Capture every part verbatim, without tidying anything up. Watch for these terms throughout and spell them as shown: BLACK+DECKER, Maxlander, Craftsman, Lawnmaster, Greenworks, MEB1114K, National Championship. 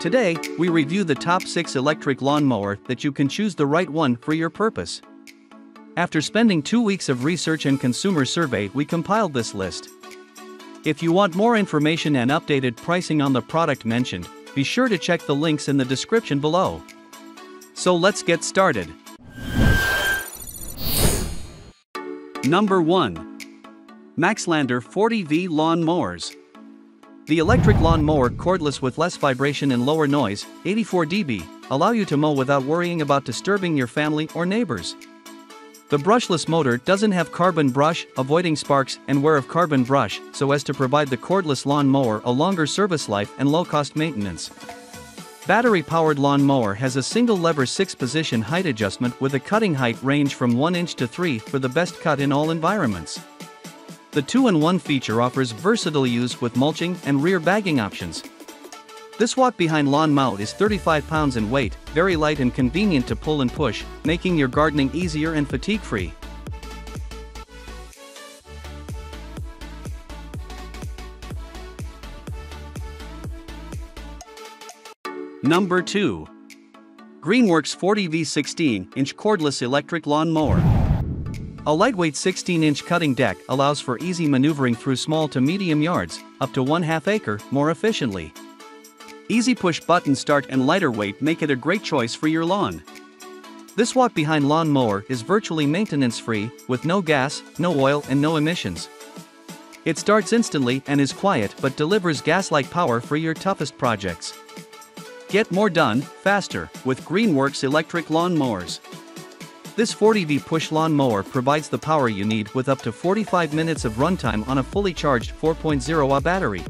Today, we review the top six electric lawnmower that you can choose the right one for your purpose. After spending two weeks of research and consumer survey, we compiled this list. If you want more information and updated pricing on the product mentioned, be sure to check the links in the description below. So let's get started. Number one. Maxlander forty volt Lawn Mowers. The electric lawn mower, cordless with less vibration and lower noise, eighty-four decibels, allow you to mow without worrying about disturbing your family or neighbors. The brushless motor doesn't have carbon brush, avoiding sparks and wear of carbon brush, so as to provide the cordless lawn mower a longer service life and low-cost maintenance. Battery-powered lawn mower has a single-lever six-position height adjustment with a cutting height range from one inch to three for the best cut in all environments. The two in one feature offers versatile use with mulching and rear bagging options. This walk-behind lawn mount is thirty-five pounds in weight, very light and convenient to pull and push, making your gardening easier and fatigue-free. Number two. Greenworks forty volt sixteen inch Cordless Electric Lawn Mower. A lightweight sixteen inch cutting deck allows for easy maneuvering through small to medium yards, up to one half acre, more efficiently. Easy push-button start and lighter weight make it a great choice for your lawn. This walk-behind lawn mower is virtually maintenance-free, with no gas, no oil and no emissions. It starts instantly and is quiet but delivers gas-like power for your toughest projects. Get more done, faster, with Greenworks electric lawn mowers. This forty volt push lawn mower provides the power you need with up to forty-five minutes of runtime on a fully charged four point oh watt battery.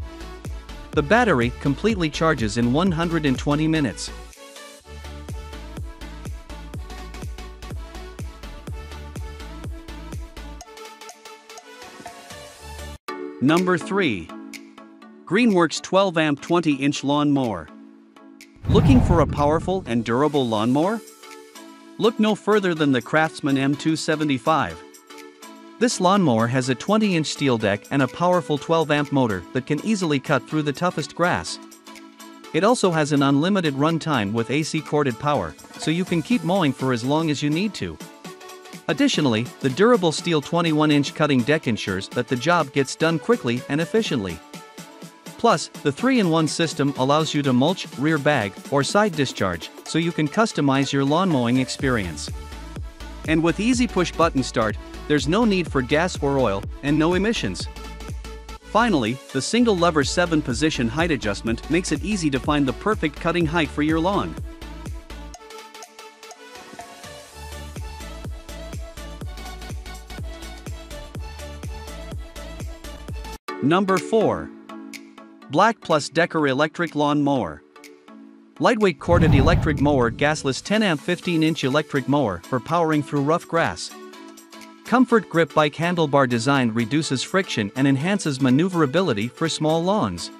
The battery completely charges in one hundred twenty minutes. Number three. Greenworks twelve amp twenty inch Lawn Mower. Looking for a powerful and durable lawnmower? Look no further than the Craftsman M two seventy-five. This lawnmower has a twenty inch steel deck and a powerful twelve amp motor that can easily cut through the toughest grass. It also has an unlimited run time with A C corded power, so you can keep mowing for as long as you need to. Additionally, the durable steel twenty-one inch cutting deck ensures that the job gets done quickly and efficiently. Plus, the three in one system allows you to mulch, rear bag, or side discharge, so you can customize your lawn mowing experience. And with easy push-button start, there's no need for gas or oil, and no emissions. Finally, the single-lever seven-position height adjustment makes it easy to find the perfect cutting height for your lawn. Number four. Black plus Decker Electric Lawn Mower. Lightweight corded electric mower, gasless ten amp fifteen inch electric mower for powering through rough grass. Comfort grip bike handlebar design reduces friction and enhances maneuverability for small lawns.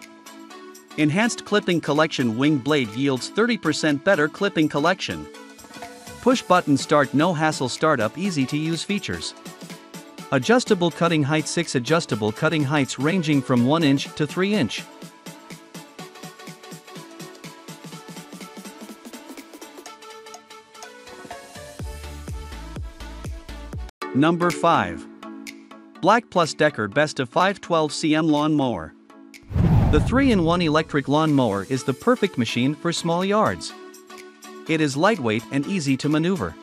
Enhanced clipping collection wing blade yields thirty percent better clipping collection. Push button start, no hassle startup, easy to use features. Adjustable cutting height, six adjustable cutting heights ranging from one inch to three inch. Number five. Black plus Decker Best of five twelve centimeter Lawn Mower. The three in one electric lawn mower is the perfect machine for small yards. It is lightweight and easy to maneuver.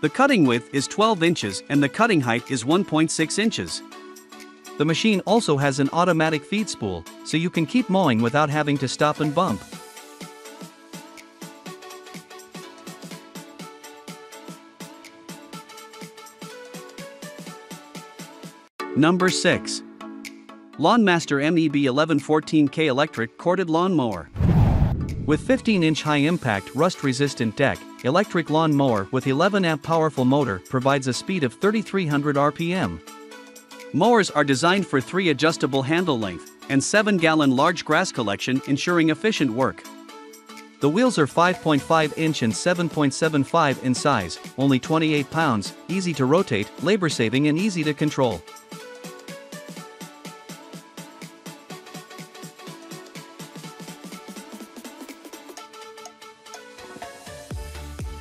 The cutting width is twelve inches and the cutting height is one point six inches. The machine also has an automatic feed spool, so you can keep mowing without having to stop and bump. Number six. Lawnmaster M E B eleven fourteen K Electric Corded Lawn Mower. With fifteen inch high-impact rust-resistant deck, electric lawn mower with eleven amp powerful motor provides a speed of thirty-three hundred R P M. Mowers are designed for three adjustable handle length and seven gallon large grass collection, ensuring efficient work. The wheels are five point five inch and seven point seven five in size, only twenty-eight pounds, easy to rotate, labor-saving and easy to control.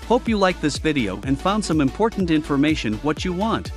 Hope you liked this video and found some important information what you want.